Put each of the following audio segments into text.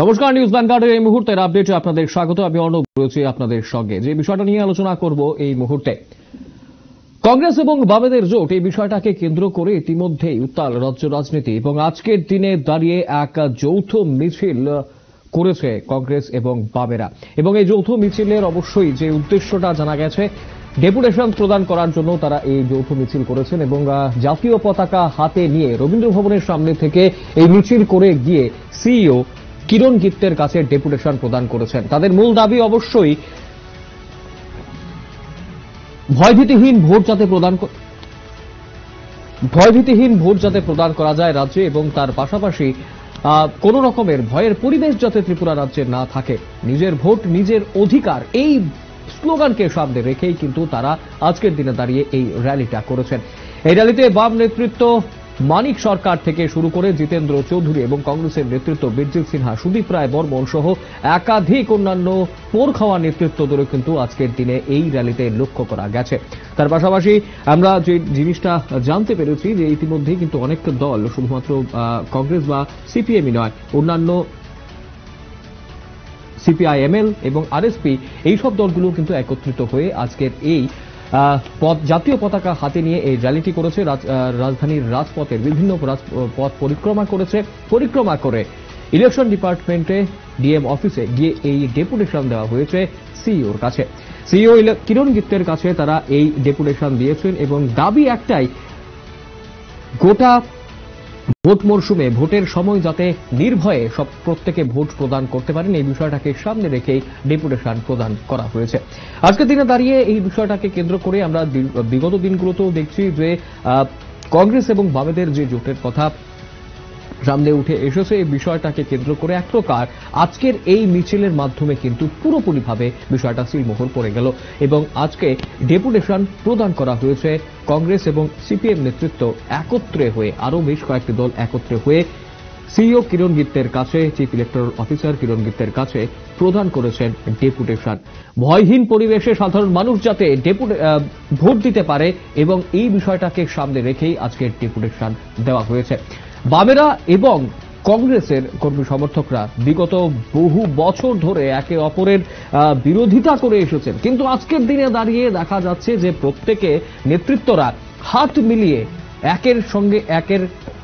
নমস্কার নিউজ ব্যাংকারের এই মুহূর্তের আপডেটে আপনাদের স্বাগত। আমি অর্ণব রয়েছি আপনাদের সঙ্গে। যে বিষয়টা নিয়ে আলোচনা করব এই মুহূর্তে, কংগ্রেস এবং বামেদের জোট, এই বিষয়টাকে কেন্দ্র করে ইতিমধ্যেই উত্তাল রাজ্য রাজনীতি এবং আজকের দিনে দাঁড়িয়ে এক যৌথ মিছিল করেছে কংগ্রেস এবং বামেরা। এবং এই যৌথ মিছিলের অবশ্যই যে উদ্দেশ্যটা জানা গেছে, ডেপুটেশন প্রদান করার জন্য তারা এই যৌথ মিছিল করেছেন এবং জাতীয় পতাকা হাতে নিয়ে রবীন্দ্র ভবনের সামনে থেকে এই মিছিল করে গিয়ে সিইও কিরণ গিত্তের কাছে ডেপুটেশন প্রদান করেছেন। তাদের মূল দাবি অবশ্যই ভয়ভীতিহীন ভোট যাতে প্রদান করা যায় রাজ্যে, এবং তার পাশাপাশি কোন রকমের ভয়ের পরিবেশ যাতে ত্রিপুরা রাজ্যে না থাকে। নিজের ভোট নিজের অধিকার, এই স্লোগানকে সামনে রেখেই কিন্তু তারা আজকের দিনে দাঁড়িয়ে এই র্যালিটা করেছেন। এই র্যালিতে বাম নেতৃত্ব মানিক সরকার থেকে শুরু করে জিতেন্দ্র চৌধুরী এবং কংগ্রেসের নেতৃত্ব বিরজিৎ সিনহা, সুদীপ রায় বর্মন সহ একাধিক অন্যান্য পোড় খাওয়া নেতৃত্বদেরও কিন্তু আজকের দিনে এই র্যালিতে লক্ষ্য করা গেছে। তার পাশাপাশি আমরা যে জিনিসটা জানতে পেরেছি যে ইতিমধ্যেই কিন্তু অনেক দল, শুধুমাত্র কংগ্রেস বা সিপিএমই নয়, অন্যান্য সিপিআইএমএল এবং আরএসপি, এইসব দলগুলো কিন্তু একত্রিত হয়ে আজকের এই জাতীয় পতাকা হাতে নিয়ে এই র্যালিটি করেছে। রাজধানীর রাজপথের বিভিন্ন পথ পরিক্রমা করেছে, পরিক্রমা করে ইলেকশন ডিপার্টমেন্টে ডিএম অফিসে গিয়ে এই ডেপুটেশন দেওয়া হয়েছে সিইওর কাছে। সিইও কিরণ গিত্তের কাছে তারা এই ডেপুটেশন দিয়েছেন এবং দাবি একটাই, গোটা ভোট মরশুমে ভোটের সময় যাতে নির্ভয়ে সব প্রত্যেকে ভোট প্রদান করতে পারেন, এই বিষয়টাকে সামনে রেখেই ডেপুটেশন প্রদান করা হয়েছে। আজকের দিনে দাঁড়িয়ে এই বিষয়টাকে কেন্দ্র করে আমরা বিগত দিনগুলোতেও দেখছি যে কংগ্রেস এবং বামেদের যে জোটের কথা সামনে উঠে এসেছে, এই বিষয়টাকে কেন্দ্র করে এক প্রকার আজকের এই মিছিলের মাধ্যমে কিন্তু পুরোপুরিভাবে বিষয়টা সিলমোহর পড়ে গেল এবং আজকে ডেপুটেশন প্রদান করা হয়েছে। কংগ্রেস এবং সিপিএম নেতৃত্ব একত্রে হয়ে, আরও বেশ কয়েকটি দল একত্রে হয়ে সিইও কিরণ গিত্তের কাছে, চিফ ইলেকটোরাল অফিসার কিরণ গিত্তের কাছে প্রদান করেছেন ডেপুটেশন। ভয়হীন পরিবেশে সাধারণ মানুষ যাতে ভোট দিতে পারে, এবং এই বিষয়টাকে সামনে রেখেই আজকের ডেপুটেশন দেওয়া হয়েছে। বামেরা এবং কংগ্রেসের কর্মী সমর্থকরা বিগত বহু বছর ধরে একে অপরের বিরোধিতা করে এসেছেন, কিন্তু আজকের দিনে দাঁড়িয়ে দেখা যাচ্ছে যে প্রত্যেকে নেতৃত্বরা হাত মিলিয়ে একে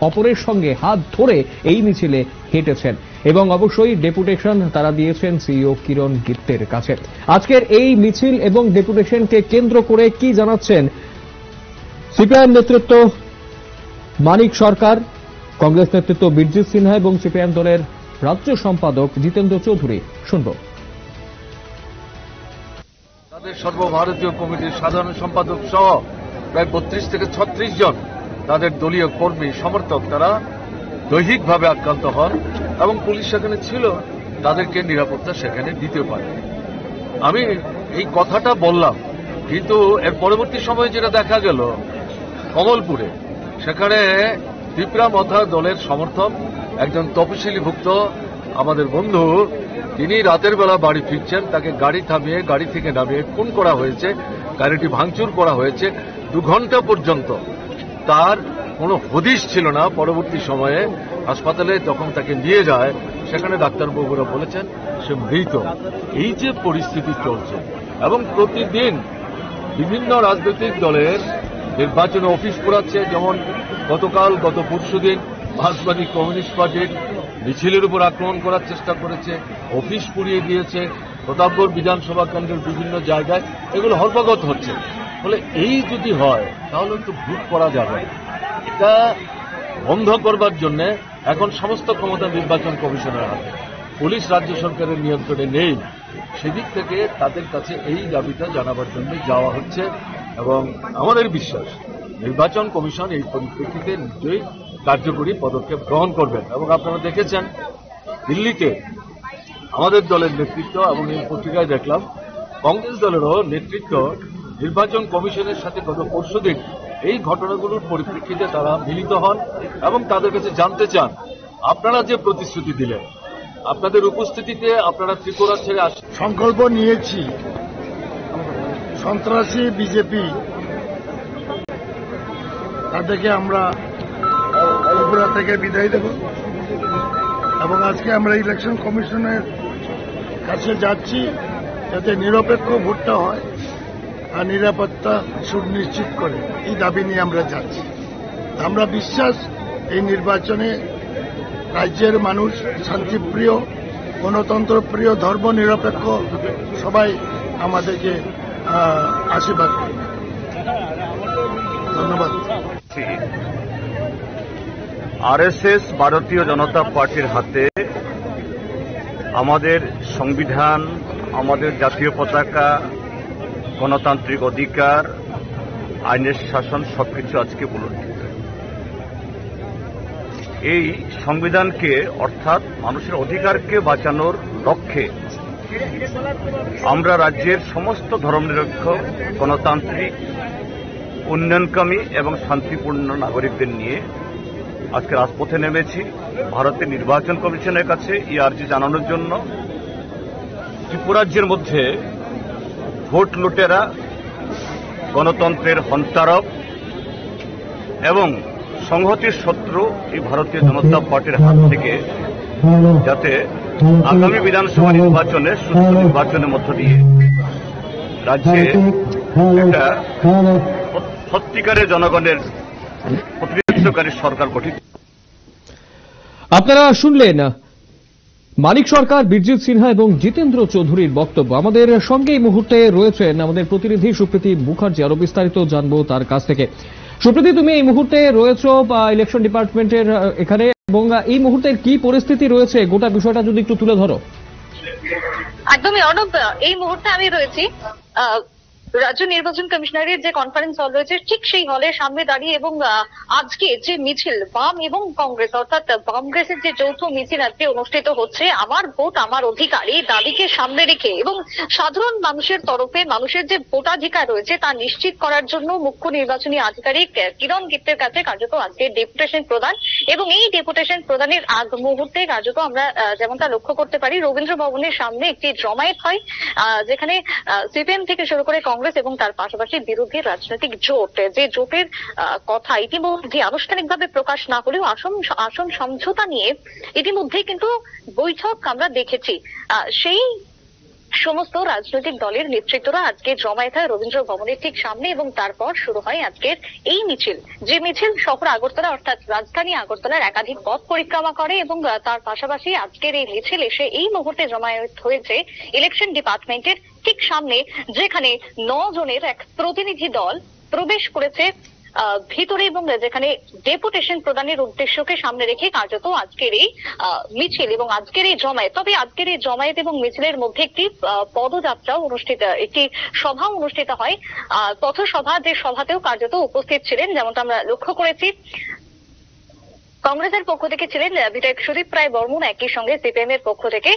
অপরের সঙ্গে হাত ধরে এই মিছিলে হেঁটেছেন এবং অবশ্যই ডেপুটেশন তারা দিয়েছেন সিইও কিরণ গিত্তের কাছে। আজকের এই মিছিল এবং ডেপুটেশনকে কেন্দ্র করে কি জানাচ্ছেন সিপিআইএম নেতৃত্ব মানিক সরকার, কংগ্রেস নেতৃত্ব বিরজিৎ সিনহা এবং সিপিএম দলের রাজ্য সম্পাদক জিতেন্দ্র চৌধুরী, শুনব। তাদের সর্বভারতীয় কমিটির সাধারণ সম্পাদক সহ প্রায় ৩২ থেকে ৩৬ জন তাদের দলীয় কর্মী সমর্থক তারা দৈহিকভাবে আক্রান্ত হন এবং পুলিশ সেখানে ছিল, তাদেরকে নিরাপত্তা সেখানে দিতে পারে। আমি এই কথাটা বললাম, কিন্তু এর পরবর্তী সময়ে যেটা দেখা গেল কমলপুরে, সেখানে ত্রিপুরা মথা দলের সমর্থক একজন তপশিলিভুক্ত আমাদের বন্ধু, তিনি রাতের বেলা বাড়ি ফিরছেন, তাকে গাড়ি থেকে নামিয়ে খুন করা হয়েছে, গাড়িটি ভাঙচুর করা হয়েছে। ২ ঘন্টা পর্যন্ত তার কোনো হদিশ ছিল না। পরবর্তী সময়ে হাসপাতালে যখন তাকে নিয়ে যায়, সেখানে ডাক্তারবাবুরা বলেছেন সে মৃত। এই যে পরিস্থিতি চলছে এবং প্রতিদিন বিভিন্ন রাজনৈতিক দলের নির্বাচন অফিস পোড়াচ্ছে, যেমন গত পরশুদিন সমাজবাদী কমিউনিস্ট পার্টির মিছিলের উপর আক্রমণ করার চেষ্টা করেছে, অফিস পুড়িয়ে দিয়েছে, প্রতাপগড় বিধানসভা কেন্দ্রের বিভিন্ন জায়গায় এগুলো হরপাগত হচ্ছে। ফলে এই যদি হয় তাহলে একটু ভুল করা যাবে। এটা বন্ধ করবার জন্য এখন সমস্ত ক্ষমতা নির্বাচন কমিশনের হাতে, পুলিশ রাজ্য সরকারের নিয়ন্ত্রণে নেই। সেদিক থেকে তাদের কাছে এই দাবিটা জানাবার জন্য যাওয়া হচ্ছে এবং আমাদের বিশ্বাস নির্বাচন কমিশন এই পরিপ্রেক্ষিতে নিশ্চয়ই কার্যকরী পদক্ষেপ গ্রহণ করবেন। এবং আপনারা দেখেছেন দিল্লিতে আমাদের দলের নেতৃত্ব, এবং এই পত্রিকায় দেখলাম কংগ্রেস দলেরও নেতৃত্ব নির্বাচন কমিশনের সাথে গত পরশুদিন এই ঘটনাগুলোর পরিপ্রেক্ষিতে তারা মিলিত হন এবং তাদের কাছে জানতে চান, আপনারা যে প্রতিশ্রুতি দিলেন, আপনাদের উপস্থিতিতে আপনারা ত্রিপুরা ছেড়ে আসেন। সংকল্প নিয়েছি সন্ত্রাসী বিজেপি, তাদেরকে আমরা ত্রিপুরা থেকে বিদায় দেব। এবং আজকে আমরা ইলেকশন কমিশনের কাছে যাচ্ছি যাতে নিরপেক্ষ ভোটটা হয় আর নিরাপত্তা সুনিশ্চিত করে, এই দাবি নিয়ে আমরা যাচ্ছি। আমরা বিশ্বাস এই নির্বাচনে রাজ্যের মানুষ শান্তিপ্রিয়, গণতন্ত্রপ্রিয়, ধর্মনিরপেক্ষ সবাই আমাদেরকে আশীর্বাদ করে। ধন্যবাদ। আরএসএস ভারতীয় জনতা পার্টির হাতে আমাদের সংবিধান, আমাদের জাতীয় পতাকা, গণতান্ত্রিক অধিকার, আইনের শাসন সবকিছু আজকে পুনরুদ্ধার। এই সংবিধানকে অর্থাৎ মানুষের অধিকারকে বাঁচানোর লক্ষ্যে আমরা রাজ্যের সমস্ত ধর্মনিরপেক্ষ, গণতান্ত্রিক, উন্নয়নকামী এবং শান্তিপূর্ণ নাগরিকদের নিয়ে আজকে রাজপথে নেমেছি ভারতের নির্বাচন কমিশনের কাছে এই আর্জি জানানোর জন্য। ত্রিপুরাজ্যের মধ্যে ভোট লুটেরা, গণতন্ত্রের হন্তারক এবং সংহতির শত্রু এই ভারতীয় জনতা পার্টির হাত থেকে যাতে আগামী বিধানসভা নির্বাচনে সুষ্ঠু নির্বাচনের মধ্য দিয়ে রাজ্যে একটা সত্যিকারের জনগণের প্রতিনিধিত্বকারী সরকার গঠিত। আপনারা শুনলেন মানিক সরকার, বিরজিৎ সিনহা এবং জিতেন্দ্র চৌধুরীর বক্তব্য। আমাদের সঙ্গে এই মুহূর্তে রয়েছেন আমাদের প্রতিনিধি সুপ্রীতি মুখার্জি, আরো বিস্তারিত জানবো তার কাছ থেকে। সুপ্রীতি, তুমি এই মুহূর্তে রয়েছো ইলেকশন ডিপার্টমেন্টের এখানে, এবং এই মুহূর্তের কি পরিস্থিতি রয়েছে গোটা বিষয়টা যদি একটু তুলে ধরো। একদমই অনব, এই মুহূর্তে আমি রয়েছি রাজ্য নির্বাচন কমিশনারের যে কনফারেন্স হল রয়েছে ঠিক সেই হলের সামনে দাঁড়িয়ে, এবং আজকে যে মিছিল বাম এবং কংগ্রেস অর্থাৎ কংগ্রেসের যে যৌথ মিছিল আজকে অনুষ্ঠিত হচ্ছে, আমার ভোট আমার অধিকার এই দাবিকে সামনে রেখে এবং সাধারণ মানুষের তরফে মানুষের যে ভোটাধিকার রয়েছে তা নিশ্চিত করার জন্য মুখ্য নির্বাচনী আধিকারিক কিরণ গিত্তের কাছে কার্যত আজকে ডেপুটেশন প্রদান, এবং এই ডেপুটেশন প্রদানের আগ মুহূর্তে কার্যত আমরা যেমনটা লক্ষ্য করতে পারি রবীন্দ্র ভবনের সামনে একটি জমায়েত হয়, যেখানে সিপিএম থেকে শুরু করে কংগ্রেস এবং তার পাশাপাশি বিরোধী রাজনৈতিক জোট, যে জোটের কথা ইতিমধ্যে আনুষ্ঠানিকভাবে প্রকাশ না হলেও আসন সমঝোতা নিয়ে ইতিমধ্যে কিন্তু বৈঠক আমরা দেখেছি। সেই সমস্ত রাজনৈতিক দলের নেতৃত্বরা আজকে জমায়েত হয় রবীন্দ্র ভবনের ঠিক সামনে, এবং তারপর শুরু হয় আজকের এই মিছিল, যে মিছিল শহর আগরতলা অর্থাৎ রাজধানী আগরতলার একাধিক পথ পরিক্রমা করে, এবং তার পাশাপাশি আজকের এই মিছিল এসে এই মুহূর্তে জমায়েত হয়েছে ইলেকশন ডিপার্টমেন্টের ঠিক সামনে, যেখানে 9 জনের এক প্রতিনিধি দল প্রবেশ করেছে ভিতরে, এবং যেখানে ডেপুটেশন প্রদানের উদ্দেশ্যকে সামনে রেখে কার্যত আজকের এই মিছিল এবং আজকের এই জমায়েত। তবে আজকের এই জমায়েত এবং মিছিলের মধ্যে একটি পদযাত্রা অনুষ্ঠিত, একটি সভা অনুষ্ঠিত হয়, পথসভা, যে সভাতেও কার্যত উপস্থিত ছিলেন যেমনটা আমরা লক্ষ্য করেছি কংগ্রেসের পক্ষ থেকে ছিলেন বিধায়ক সুদীপ রায় বর্মন, একই সঙ্গে সিপিএম এর পক্ষ থেকে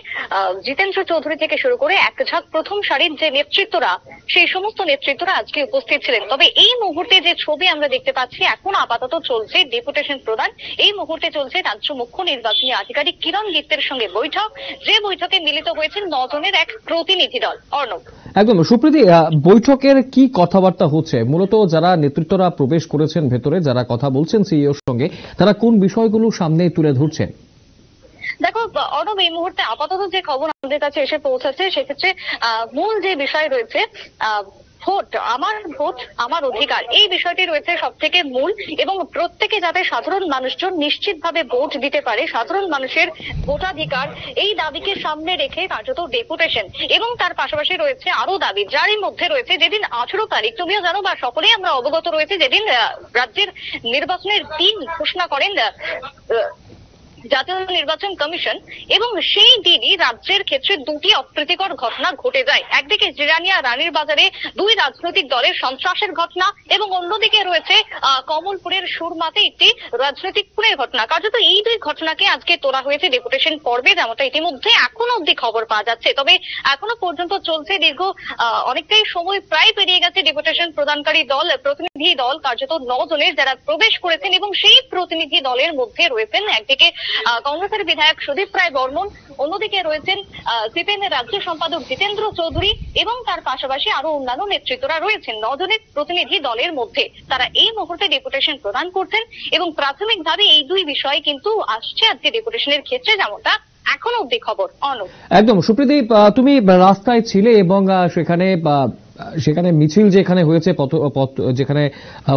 জিতেন্দ্র চৌধুরী থেকে শুরু করে এক ঝাঁক প্রথম সারির যে নেতৃত্বরা সেই সমস্ত নেতৃত্বরা আজকে উপস্থিত ছিলেন। তবে এই মুহূর্তে যে ছবি আমরা দেখতে পাচ্ছি, এখন আপাতত চলছে ডেপুটেশন প্রদান, এই মুহূর্তে চলছে রাজ্য মুখ্য নির্বাচনী আধিকারিক কিরণ গিত্তের সঙ্গে বৈঠক, যে বৈঠকে মিলিত হয়েছে 9 জনের এক প্রতিনিধি দল। অর্ণব, একদম সুপ্রীতি, বৈঠকের কি কথাবার্তা হচ্ছে? মূলত যারা নেতৃত্বরা প্রবেশ করেছেন ভেতরে, যারা কথা বলছেন সিইওর সঙ্গে, তারা কোন বিষয়গুলো সামনে তুলে ধরছেন? দেখো অর্ণব, এই মুহূর্তে আপাতত যে খবর আমাদের কাছে এসে পৌঁছাচ্ছে সেক্ষেত্রে মূল যে বিষয় রয়েছে ভোট আমার অধিকার, এই বিষয়টি রয়েছে সব থেকে মূল, এবং প্রত্যেকে যাতে সাধারণ মানুষজন নিশ্চিতভাবে ভোট দিতে পারে, সাধারণ মানুষের ভোটাধিকার এই দাবিকে সামনে রেখে কার্যত ডেপুটেশন, এবং তার পাশাপাশি রয়েছে আরো দাবি যারই মধ্যে রয়েছে যেদিন 18 তারিখ, তুমিও জানো বা সকলেই আমরা অবগত রয়েছে, যেদিন রাজ্যের নির্বাচনের দিন ঘোষণা করেন জাতীয় নির্বাচন কমিশন, এবং সেই দিনই রাজ্যের ক্ষেত্রে দুটি অপ্রীতিকর ঘটনা ঘটে যায়। একদিকে জিরানিয়া রানীর বাজারে দুই রাজনৈতিক দলের সন্ত্রাসের ঘটনা, এবং অন্যদিকে রয়েছে কমলপুরের সুরমাতে একটি রাজনৈতিক খুনের ঘটনা। কার্যত এই দুই ঘটনাকে আজকে তোলা হয়েছে ডেপুটেশন পর্বে, যেমনটা ইতিমধ্যে এখনো অব্দি খবর পাওয়া যাচ্ছে। তবে এখনো পর্যন্ত চলছে দীর্ঘ অনেকটাই সময় প্রায় পেরিয়ে গেছে ডেপুটেশন প্রদানকারী দল, প্রতিনিধি দল কার্যত 9 জনের যারা প্রবেশ করেছেন, এবং সেই প্রতিনিধি দলের মধ্যে রয়েছেন একদিকে কংগ্রেসের বিধায়ক সুদীপ রায় বর্মন, অন্যদিকে রয়েছেন সিপিএম এর রাজ্য সম্পাদক জিতেন্দ্র চৌধুরী এবং তার পাশাপাশি আরো অন্যান্য নেতৃত্বরা রয়েছেন। 9 জনের প্রতিনিধি দলের মধ্যে তারা এই মুহূর্তে ডেপুটেশন প্রদান করছেন এবং প্রাথমিকভাবে এই দুই বিষয় কিন্তু আসছে আজকে ডেপুটেশনের ক্ষেত্রে, যেমনটা এখনো অবধি খবর। অনুপ একদম। সুপ্রদীপ, তুমি রাস্তায় ছিলে এবং সেখানে মিছিল যেখানে হয়েছে, পথ যেখানে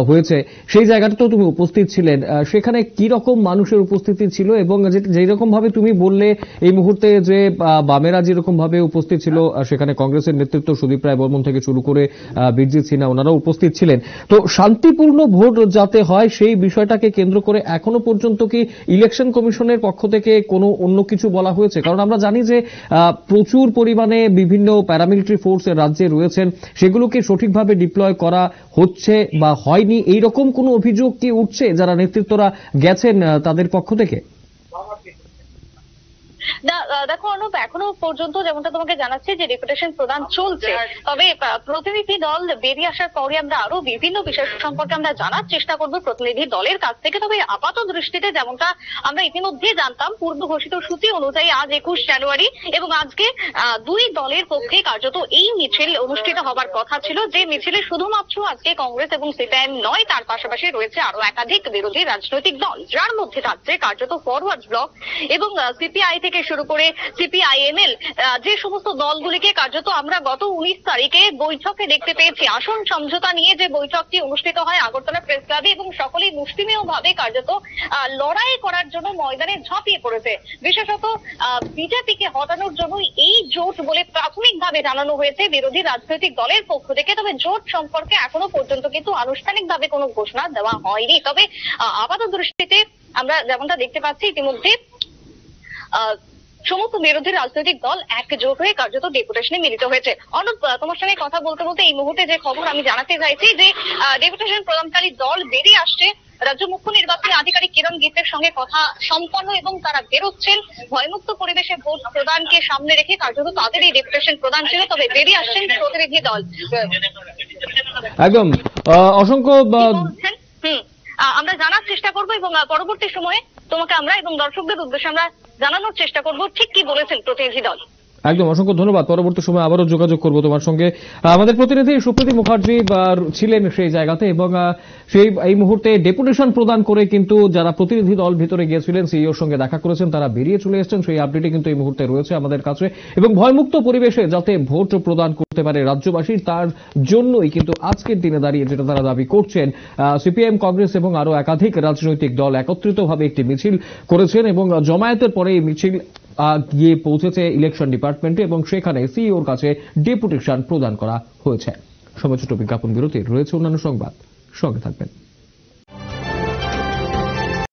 হয়েছে সেই জায়গাটা তো তুমি উপস্থিত ছিলেন, সেখানে কি রকম মানুষের উপস্থিতি ছিল এবং যেই রকম ভাবে তুমি বললে এই মুহূর্তে যে বামেরা যেরকম ভাবে উপস্থিত ছিল, সেখানে কংগ্রেসের নেতৃত্ব সুদীপ রায় বর্মন থেকে শুরু করে বিরজিৎ সিনহা ওনারাও উপস্থিত ছিলেন, তো শান্তিপূর্ণ ভোট যাতে হয় সেই বিষয়টাকে কেন্দ্র করে এখনো পর্যন্ত কি ইলেকশন কমিশনের পক্ষ থেকে কোনো অন্য কিছু বলা হয়েছে? কারণ আমরা জানি যে প্রচুর পরিমাণে বিভিন্ন প্যারামিলিটারি ফোর্স রাজ্যে রয়েছেন, সেগুলোকে সঠিকভাবে ডিপ্লয় করা হচ্ছে বা হয়নি, এইরকম কোনো অভিযোগ কি উঠছে যারা নেতৃত্বরা গেছেন তাদের পক্ষ থেকে? দেখো অনুপ, এখনো পর্যন্ত যেমনটা তোমাকে জানাচ্ছি যে ডেপুটেশন প্রদান চলছে, তবে প্রতিনিধি দল বেরিয়ে আসার পরে আমরা আরো বিভিন্ন বিষয় সম্পর্কে আমরা জানার চেষ্টা করবো প্রতিনিধি দলের কাছ থেকে। তবে আপাত দৃষ্টিতে যেমনটা আমরা ইতিমধ্যে জানতাম, পূর্ব ঘোষিত সূচি অনুযায়ী আজ 21 জানুয়ারি এবং আজকে দুই দলের পক্ষে কার্যত এই মিছিল অনুষ্ঠিত হবার কথা ছিল, যে মিছিলে শুধুমাত্র আজকে কংগ্রেস এবং সিপিআইএম নয়, তার পাশাপাশি রয়েছে আরো একাধিক বিরোধী রাজনৈতিক দল, যার মধ্যে থাকছে কার্যত ফরওয়ার্ড ব্লক এবং সিপিআই থেকে শুরু করে সিপিআইএমএল, যে সমস্ত দলগুলিকে কার্যত আমরা গত 19 তারিখে বৈঠকে দেখতে পেয়েছি। আসন সমঝোতা নিয়ে যে বৈঠকটি অনুষ্ঠিত হয় আগরতলা প্রেস ক্লাবে এবং সকলেই মুষ্টিমেয় ভাবে কার্যত লড়াই করার জন্য ময়দানে ঝাঁপিয়ে পড়েছে, বিশেষত বিজেপিকে হটানোর জন্য এই জোট বলে প্রাথমিকভাবে জানানো হয়েছে বিরোধী রাজনৈতিক দলের পক্ষ থেকে। তবে জোট সম্পর্কে এখনো পর্যন্ত কিন্তু আনুষ্ঠানিকভাবে কোনো ঘোষণা দেওয়া হয়নি। তবে আপাত দৃষ্টিতে আমরা যেমনটা দেখতে পাচ্ছি ইতিমধ্যে সমস্ত বিরোধী রাজনৈতিক দল একজোট হয়ে কার্যত ডেপুটেশনে মিলিত হয়েছে। অনুপ, তোমার সঙ্গে কথা বলতে বলতে এই মুহূর্তে যে খবর আমি জানাতে চাইছি, যে ডেপুটেশন প্রদানকারী দল বেরিয়ে আসছে। রাজ্য মুখ্য নির্বাচনী আধিকারিক কিরণ গিত্তের সঙ্গে কথা সম্পন্ন এবং তারা বেরোচ্ছেন ভয়মুক্ত পরিবেশে ভোট প্রদানকে সামনে রেখে, কার্যত তাদের এই ডেপুটেশন প্রদান ছিল, তবে বেরিয়ে আসছেন প্রতিনিধি দল। একদম, অসংখ্য আমরা জানার চেষ্টা করবো এবং পরবর্তী সময়ে তোমাকে আমরা এবং দর্শকদের উদ্দেশ্যে আমরা জানানোর চেষ্টা করব ঠিক কি বলেছেন প্রতিনিধি দল। একদম, অসংখ্য ধন্যবাদ। পরবর্তী সময় আবারও যোগাযোগ করব তোমার সঙ্গে। আমাদের প্রতিনিধি সুপ্রতিম মুখার্জি ছিলেন সেই জায়গাতে এবং সেই এই মুহূর্তে ডেপুটেশন প্রদান করে কিন্তু যারা প্রতিনিধি দল ভিতরে গিয়েছিলেন সিইওর সঙ্গে দেখা করেছেন, তারা বেরিয়ে চলে এসেছেন, সেই আপডেটই কিন্তু এই মুহূর্তে রয়েছে আমাদের কাছে। এবং ভয়মুক্ত পরিবেশে যাতে ভোট প্রদান করতে পারে রাজ্যবাসীর, তার জন্যই কিন্তু আজকের দিনে দাঁড়িয়ে যেটা তারা দাবি করছেন, সিপিএম, কংগ্রেস এবং আরো একাধিক রাজনৈতিক দল একত্রিতভাবে একটি মিছিল করেছেন এবং জমায়েতের পরে এই মিছিল গিয়ে পৌঁছেছে ইলেকশন ডিপার্টমেন্টে এবং সেখানে সিইওর কাছে ডেপুটেশন প্রদান করা হয়েছে। সময় ছোট বিজ্ঞাপন বিরতির রয়েছে অন্যান্য সংবাদ, সঙ্গে থাকবেন।